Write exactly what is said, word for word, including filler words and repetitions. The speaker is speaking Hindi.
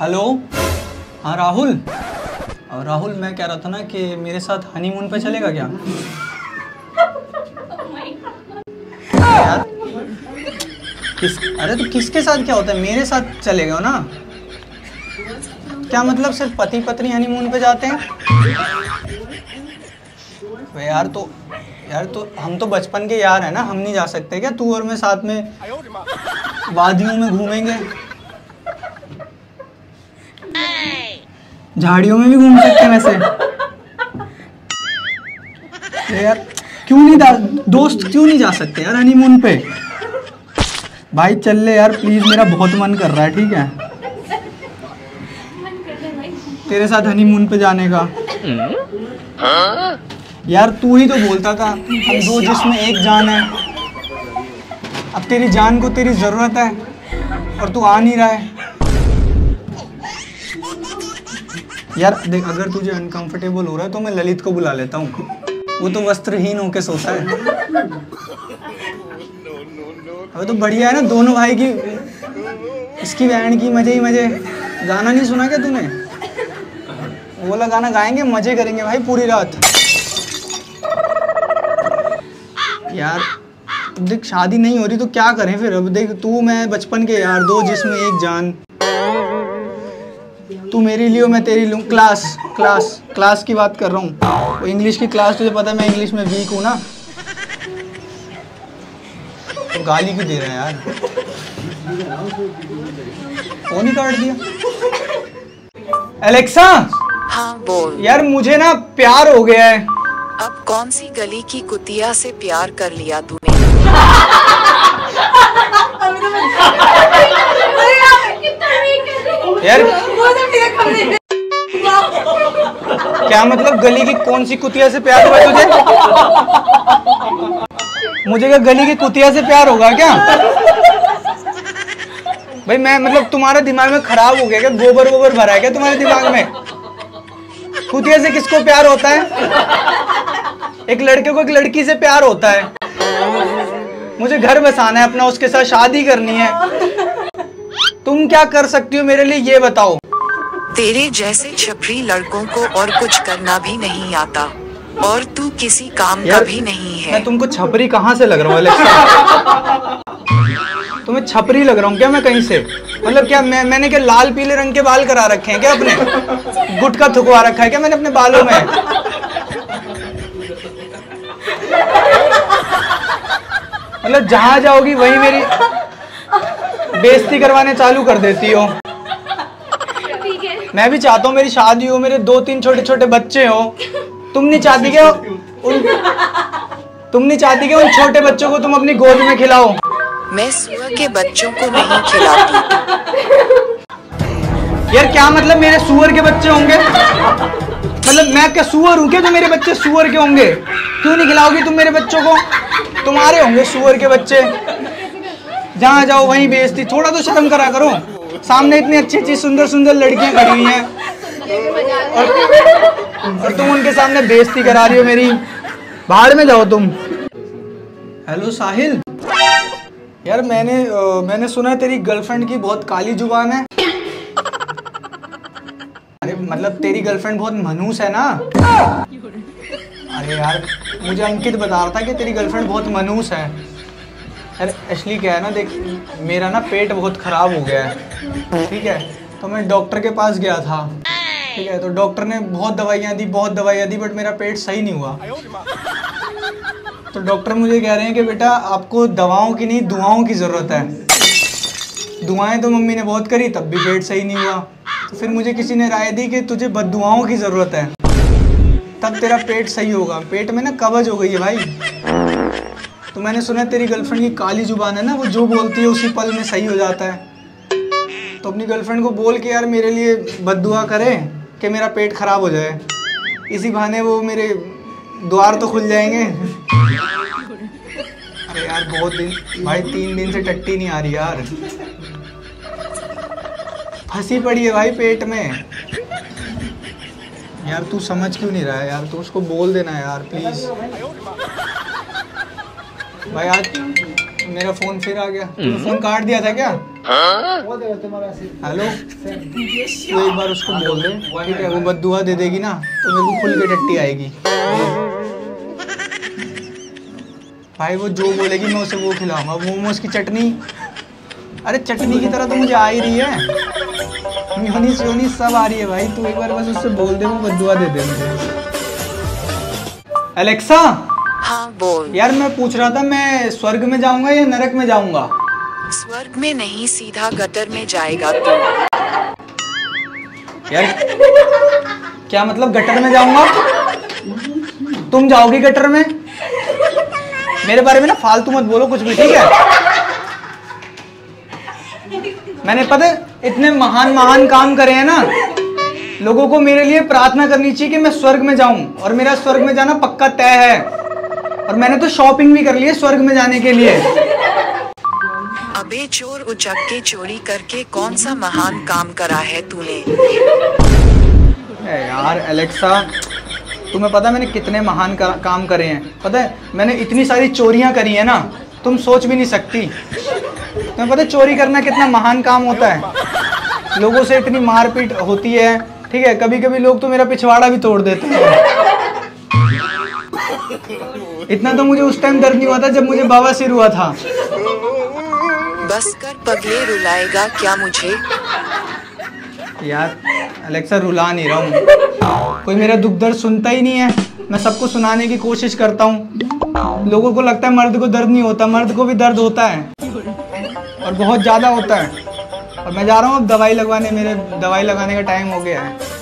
हेलो, हाँ राहुल। और राहुल, मैं कह रहा था ना कि मेरे साथ हनीमून पे चलेगा क्या? यार किस अरे तो किसके साथ क्या होता है, मेरे साथ चलेगा ना? क्या मतलब सिर्फ पति पत्नी हनीमून पे जाते हैं? यार तो यार तो हम तो बचपन के यार है ना, हम नहीं जा सकते क्या? तू और मैं साथ में वादियों में घूमेंगे, झाड़ियों में भी घूम सकते हैं वैसे। यार क्यों नहीं, दोस्त क्यों नहीं जा सकते यार हनीमून पे? भाई चल ले यार प्लीज, मेरा बहुत मन कर रहा है। ठीक है तेरे साथ हनीमून पे जाने का। यार तू ही तो बोलता था हम दो जिसमें एक जान है। अब तेरी जान को तेरी जरूरत है और तू आ नहीं रहा है। यार देख, अगर तुझे अनकंफर्टेबल हो रहा है तो मैं ललित को बुला लेता हूँ, वो तो वस्त्रहीन होके सोता है। अबे तो बढ़िया है ना, दोनों भाई की इसकी बहन की मजे ही मजे। गाना नहीं सुना क्या तूने? वो वाला गाना गाएंगे, मजे करेंगे भाई पूरी रात। यार देख शादी नहीं हो रही तो क्या करें फिर? अब देख तू मैं बचपन के यार, दो जिसमें एक जान, तू मेरी लियो मैं तेरी लूँ। क्लास क्लास क्लास की बात कर रहा हूँ, इंग्लिश की क्लास। तुझे पता है मैं इंग्लिश में वीक हूँ ना। तो गाली क्यों दे रहा है यार? फोन ही काट दिया। एलेक्सा। हाँ बोल। यार मुझे ना प्यार हो गया है। अब कौन सी गली की कुतिया से प्यार कर लिया तूने? यार क्या मतलब गली की कौन सी कुतिया से प्यार हुआ तुझे? मुझे क्या गली की कुतिया से प्यार होगा क्या? भाई मैं मतलब तुम्हारा दिमाग में खराब हो गया क्या? गोबर गोबर भरा है क्या तुम्हारे दिमाग में? कुतिया से किसको प्यार होता है? एक लड़के को एक लड़की से प्यार होता है। मुझे घर बसाना है अपना, उसके साथ शादी करनी है। तुम क्या कर सकती हो मेरे लिए ये बताओ? तेरे जैसे छपरी लड़कों को और कुछ करना भी नहीं आता और तू किसी काम का भी नहीं है। मैं तुमको छपरी कहाँ से लग रहा हूँ एलेक्सा? तुम्हें छपरी लग रहा हूँ क्या मैं कहीं से? मतलब क्या मैं मैंने क्या लाल पीले रंग के बाल करा रखे हैं क्या अपने? गुटखा थुकवा रखा है क्या मैंने अपने बालों में? मतलब जहाँ जाओगी वही मेरी बेइज्जती करवाने चालू कर देती हो। ठीक है। मैं भी चाहता हूँ मेरी शादी हो, मेरे दो तीन छोटे छोटे बच्चे हो। तुम नहीं चाहती क्या उन तुम नहीं चाहती क्या उन छोटे बच्चों को तुम अपनी गोद में खिलाओ? मैं सुअर के बच्चों को नहीं खिलाती। यार क्या मतलब मेरे सुअर के बच्चे होंगे? मतलब मैं क्या सुअर हूँ क्या जो मेरे बच्चे सुअर के होंगे? क्यों नहीं खिलाओगी तुम मेरे बच्चों को? तुम्हारे होंगे सुअर के बच्चे, जहाँ जाओ वहीं बेइज्जती। थोड़ा तो शर्म करा करो, सामने इतनी अच्छी अच्छी सुंदर सुंदर लड़कियाँ खड़ी हुई हैं और, और तुम उनके सामने बेइज्जती करा रही हो मेरी। बाहर में जाओ तुम। हेलो साहिल। यार मैंने आ, मैंने सुना है तेरी गर्लफ्रेंड की बहुत काली जुबान है। अरे मतलब तेरी गर्लफ्रेंड बहुत मनहूस है ना? अरे यार मुझे अंकित बता रहा था कि तेरी गर्लफ्रेंड बहुत मनहूस है। यार एक्चुअली क्या है ना, देख मेरा ना पेट बहुत ख़राब हो गया है। ठीक है तो मैं डॉक्टर के पास गया था। ठीक है तो डॉक्टर ने बहुत दवाइयाँ दी बहुत दवाइयाँ दी बट मेरा पेट सही नहीं हुआ। तो डॉक्टर मुझे कह रहे हैं कि बेटा आपको दवाओं की नहीं दुआओं की ज़रूरत है। दुआएँ तो मम्मी ने बहुत करी तब भी पेट सही नहीं हुआ। तो फिर मुझे किसी ने राय दी कि तुझे बद्दुआओं की ज़रूरत है, तब तेरा पेट सही होगा। पेट में ना कब्ज हो गई है भाई। तो मैंने सुना तेरी गर्लफ्रेंड की काली जुबान है ना, वो जो बोलती है उसी पल में सही हो जाता है। तो अपनी गर्लफ्रेंड को बोल के यार मेरे लिए बद्दुआ करे कि मेरा पेट ख़राब हो जाए, इसी बहाने वो मेरे द्वार तो खुल जाएंगे। अरे यार बहुत दिन भाई, तीन दिन से टट्टी नहीं आ रही यार, फंसी पड़ी है भाई पेट में। यार तू समझ क्यों नहीं रहा है यार? तू उसको बोल देना यार प्लीज। भाई आज मेरा फोन फिर आ गया। फोन काट दिया था क्या? हेलो तो एक बार उसको बोल दे, ठीक है? वो बद्दुआ दे देगी ना तो मेरे को खुल के टट्टी आएगी भाई। वो जो बोलेगी मैं उसे वो खिलाऊंगा। मोमोज की चटनी, अरे चटनी की तरह तो मुझे आ ही रही है, म्योनीस व्योनीस सब आ रही है भाई। तू एक बार बस उससे बोल दे, वो बद्दुआ दे दे मुझे। एलेक्सा बोल। यार मैं पूछ रहा था, मैं स्वर्ग में जाऊंगा या नरक में जाऊंगा? स्वर्ग में नहीं, सीधा गटर में जाएगा तू। यार क्या मतलब गटर में जाऊंगा? तुम जाओगी गटर में? मेरे बारे में ना फालतू मत बोलो कुछ भी, ठीक है? मैंने पता है इतने महान महान काम करे हैं ना, लोगों को मेरे लिए प्रार्थना करनी चाहिए कि मैं स्वर्ग में जाऊं, और मेरा स्वर्ग में जाना पक्का तय है। और मैंने तो शॉपिंग भी कर ली है स्वर्ग में जाने के लिए। अबे चोर उचक के चोरी करके कौन सा महान काम करा है तूने? यार एलेक्सा, तुम्हें पता है मैंने कितने महान का, काम करे हैं? पता है मैंने इतनी सारी चोरियां करी है ना, तुम सोच भी नहीं सकती। तुम्हें पता है चोरी करना कितना महान काम होता है? लोगों से इतनी मारपीट होती है, ठीक है? कभी कभी लोग तो मेरा पिछवाड़ा भी तोड़ देते हैं। इतना तो मुझे उस टाइम दर्द नहीं हुआ था जब मुझे बवासीर हुआ था। बस कर, पगले रुलाएगा क्या मुझे? यार एलेक्सा रुला नहीं रहा हूँ, कोई मेरा दुख दर्द सुनता ही नहीं है। मैं सबको सुनाने की कोशिश करता हूँ, लोगों को लगता है मर्द को दर्द नहीं होता, मर्द को भी दर्द होता है और बहुत ज़्यादा होता है। और मैं जा रहा हूँ अब दवाई लगवाने, मेरे दवाई लगाने का टाइम हो गया है।